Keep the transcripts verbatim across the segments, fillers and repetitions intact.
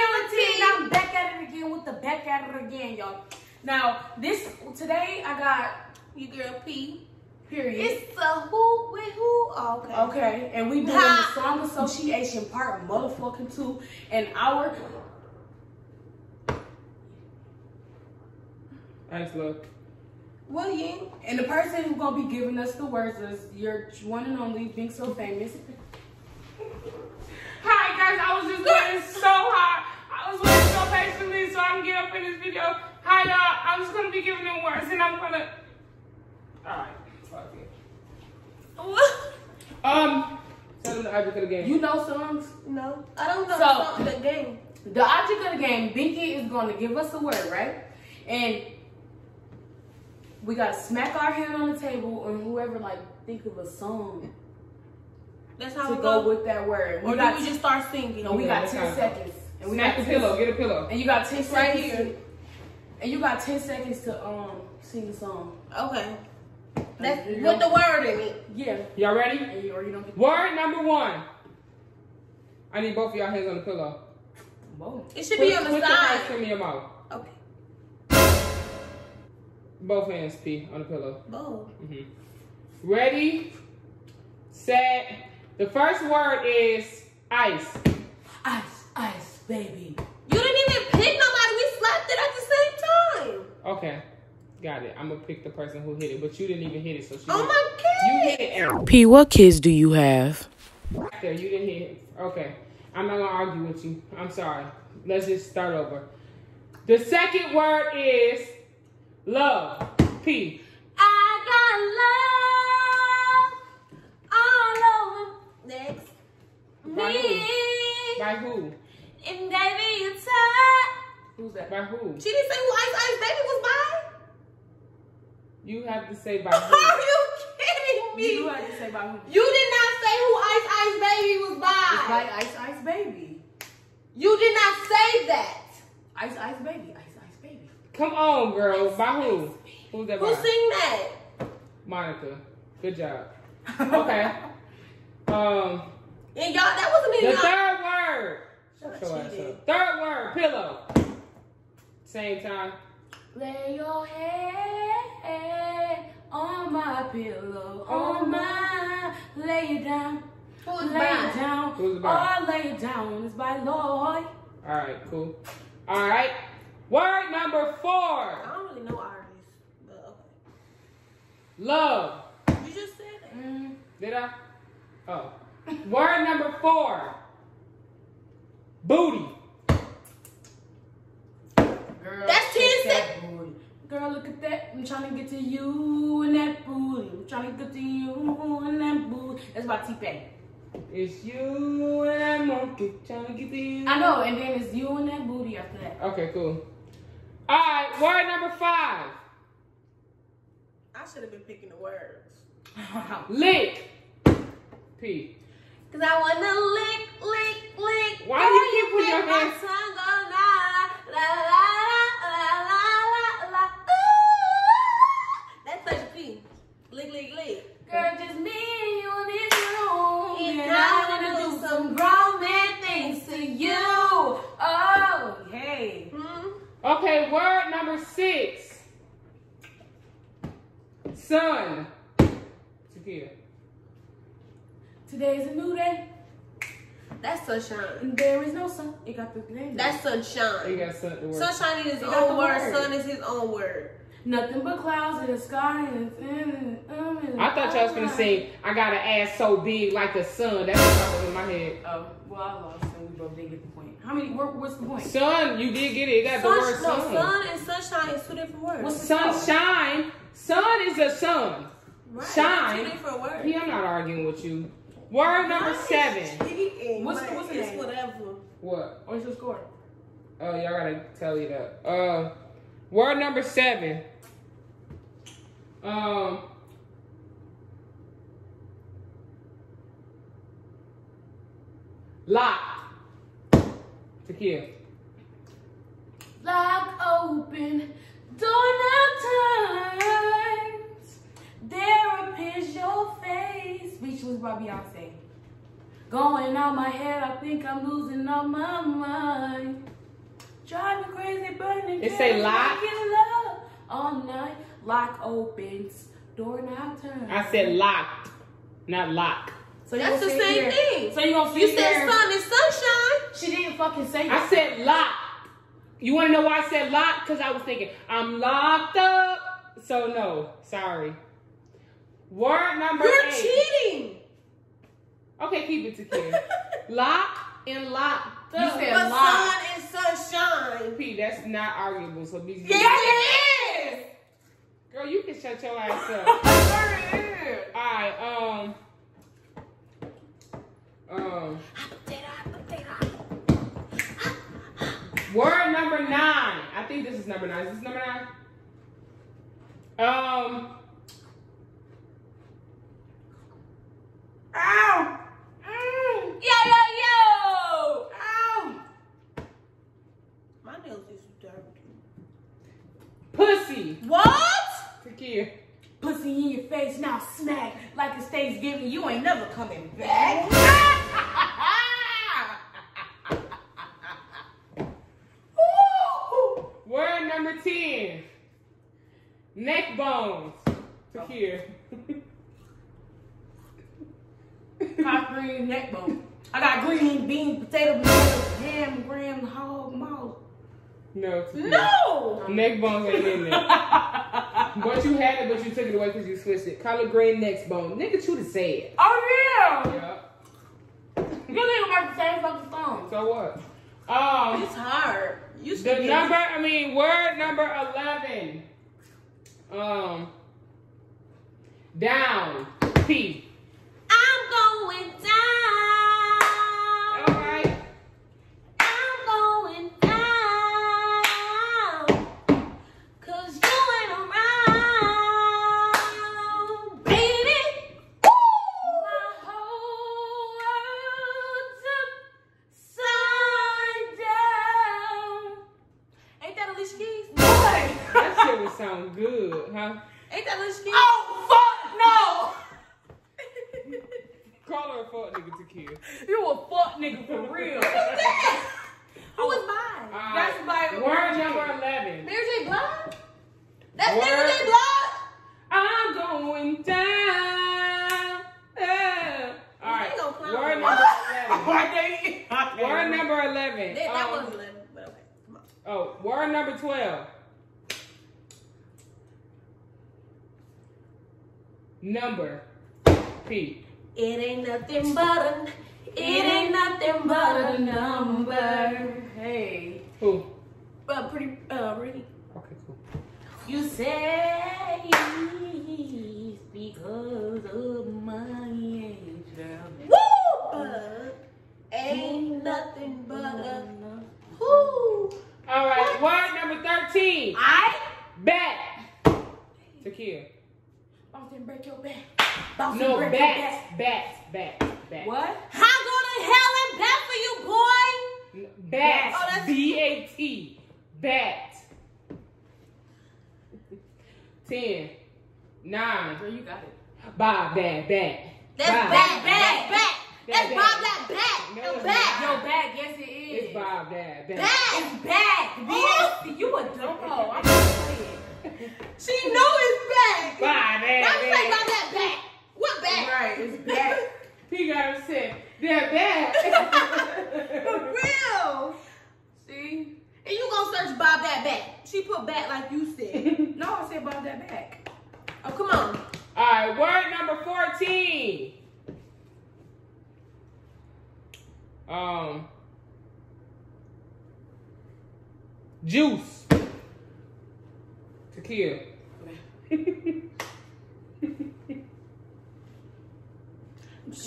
Realty. I'm back at it again with the back at it again, y'all. Now, this today I got your girl P. Period. It's a who with who. Okay. Okay, and we doing the song association part motherfucking two, and our. Thanks, love. William, and the person who's gonna be giving us the words is your one and only Binks So Famous. Hi guys, I was just going so hard. I was waiting so patiently so I can get up in this video. Hi y'all, I'm just gonna be giving them words and I'm gonna. Alright, fuck it. Um, tell them the object of the game. You know songs? No, I don't know so, the, song, the game. The object of the game, Binky is gonna give us a word, right? And we gotta smack our hand on the table, and whoever like think of a song. That's how to we go, go with that word. We or got do we just start singing. No, we yeah, got ten time. Seconds. And we smack got the pillow. Get a pillow. And you got ten seconds right here. And you got ten seconds to um sing the song. Okay. That's with know. The word in it. Yeah. Y'all ready? And you, or you don't word number one. I need both of y'all hands on the pillow. Whoa. It should put, be on the put side. Put your mouth. Okay. Both hands, P, on the pillow. Oh. Mm-hmm. Ready, set. The first word is ice. Ice, ice, baby. You didn't even pick nobody. We slapped it at the same time. Okay, got it. I'm gonna pick the person who hit it, but you didn't even hit it, so she. Oh my God! You hit it. P, what kids do you have? Right there, you didn't hit it. Okay, I'm not gonna argue with you. I'm sorry. Let's just start over. The second word is. Love. P. I got love all over. Next. By me. Who? By who? And baby, you tired. Who's that? By who? She didn't say who Ice Ice Baby was by. You have to say by who. Are you kidding me? You have to say by who. You did not say who Ice Ice Baby was by. It's by Ice Ice Baby. You did not say that. Ice Ice Baby. Ice Ice Baby. Come on, girl. Ice, by who? Who's that by? Who sing that? Monica. Good job. Okay. um. And y'all, that wasn't even. The third word. Shut your ass up. Third word. Pillow. Same time. Lay your head on my pillow. On my. Lay it down. Who's lay it down. Who's it by? Oh, lay it down. It's by Lloyd. All right. Cool. All right. Word number four. I don't really know artists, but okay. Love. You just said that. Mm, did I? Oh. Word number four. Booty. Girl, that's ten seconds. Girl, look at that. I'm trying to get to you and that booty. I'm trying to get to you and that booty. That's by T-Pain. It's you and that monkey trying to get to you. I know, and then it's you and that booty after that. Okay, cool. All right, word number five. I should have been picking the words. Lick. P. Because I want to lick, lick, lick. Why do you keep putting your hands? That's such a P. Lick, lick, lick. Girl, just me and you in this room. And I want to do some grown man things to you. Oh, hey. Mm-hmm. Okay, word number six. Sun. Shakira. Today is a new day. That's sunshine. And there is no sun. It got the name. That's sunshine. It got sun, the word. Sunshine is his own word. Sun is his own word. Nothing but clouds in the sky. And and and I thought y'all was going to say, I got an ass so big like the sun. That's what was in my head. Oh, well, I lost. So we both didn't get the point. How many, what, what's the point? Sun, you did get it. It got sun, the word sun. No, sun and sunshine is two different words. Well, sunshine, sun is a sun. Right. Shine. Two different words. Yeah, I'm not arguing with you. Word number what seven. What's the, what's the name? Whatever. What? What's your score? Oh, y'all gotta tally it up. Uh, word number seven. Um. Lock. Tequila. Lock open. Door knob times. There appears your face. Which was by Beyonce. Going on my head, I think I'm losing all my mind. Driving crazy, burning. It say lock. All night, lock opens, door not turned. I said locked, not lock. So that's the same here. Thing. So you gonna sit You said sun and sunshine. She didn't fucking say that. I said lock. You wanna know why I said lock? Cause I was thinking I'm locked up. So no, sorry. Word number You're eight. You're cheating. Okay, keep it together. Lock and lock. You said but lock. Sun and sunshine. P, that's not arguable. So be. Yeah, it is. Girl, you can shut your ass up. All right. Um. Um. Word number nine. I think this is number nine. Is this number nine? Um. Ow! Mm. Yo, yo, yo! Ow! My nails is dirty. Pussy! What? Takia. Pussy in your face, now smack. Like it's Thanksgiving, you ain't never coming back. Word number ten. Neck bones. Takia. Oh. Hot green neck bone. I got green bean, potato, potato ham, gram, hog, mouth. No. No! Neck bones ain't in there. But you had it, but you took it away because you switched it. Collard green neck bone. Nigga, you to say it. Oh, yeah! Yeah. You nigga work the same fucking phone. So what? Um, it's hard. You should The number, it. I mean, word number eleven. Um. Down. P. Going down. All right. I'm going down. Cause you ain't around. Baby. Woo! My whole world's upside down. Ain't that Alicia Keys? Boy. That shit would sound good, huh? Ain't that Alicia Keys? Oh, fuck no. Call her a fuck nigga to kill. You a fuck nigga for real. Who's that? Who was mine? Uh, That's my word number eleven. Mary J. Blige? That's word. Mary J. Blige? I'm going down. Uh, all right. Word number eleven. Word number eleven. That, that um, was eleven. But okay, come on. Oh, word number twelve. Number P. It ain't nothing but a, it ain't nothing but a number. Hey. Who? Uh, pretty, uh, really. Okay, cool. You say it's because of my age. Woo! But ain't nothing but a, whoo. All right, what? Word number thirteen. I bet. Takia. I'm gonna break your back. Bouncy no, bats, bats, bats, bats, bats. What? How go to hell and bat for you, boy? Bats, oh, that's B A T, bat. Ten, nine. Girl, you got it. Bob, bat, bat. That's Bob, bat, bat, bat. That's Bob, that bat. No, bat. No, bat, yes it is. It's Bob, bat, bat. Bat, it's bat. B A T, you a dumbo. I'm not playing. She know it's back. Bye, man. Not say about that back. What back? Right, it's back. He got upset. They're back. For real. See? And you gonna search Bob that back. She put back like you said. No, I said Bob that back. Oh, come on. All right, word number fourteen. Um. Juice. Kill. Now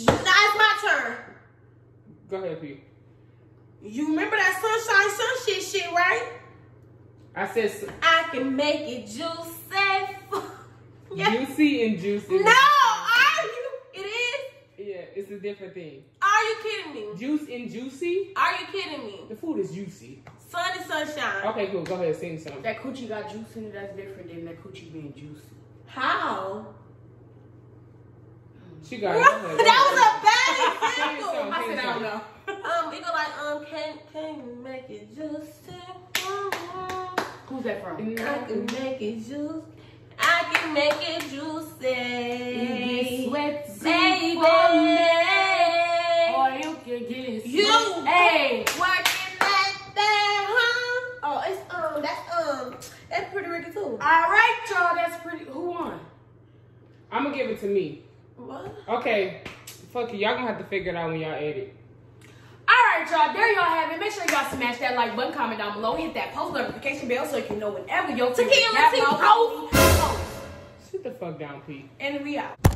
it's my turn. Go ahead, P. You remember that sunshine, sunshine shit, shit, right? I said so. I can make it juicy. Yeah. Juicy and juicy. No, are you? It is? Yeah, it's a different thing. Are you kidding me? Juice and juicy? Are you kidding me? The food is juicy. Sun and sunshine. Okay, cool. Go ahead and sing something. That coochie got juice in it. That's different than that coochie being juicy. How? She got it. That was a bad example. I said, I don't know. Um, it go like, um, can, can you make it just Who's that from? I can make it juice. I can make it juicy. Sweat, baby. Or you can get it. You, hey, working like that, huh? Oh, it's um, that's um, that's Pretty Ricky too. All right, y'all, that's pretty. Who won? I'm gonna give it to me. What? Okay, fuck you. Y'all gonna have to figure it out when y'all ate it. Alright y'all, there y'all have it. Make sure y'all smash that like button, comment down below, hit that post notification bell so you can know whenever your tequila team post. Sit the fuck down, Pete. And we out.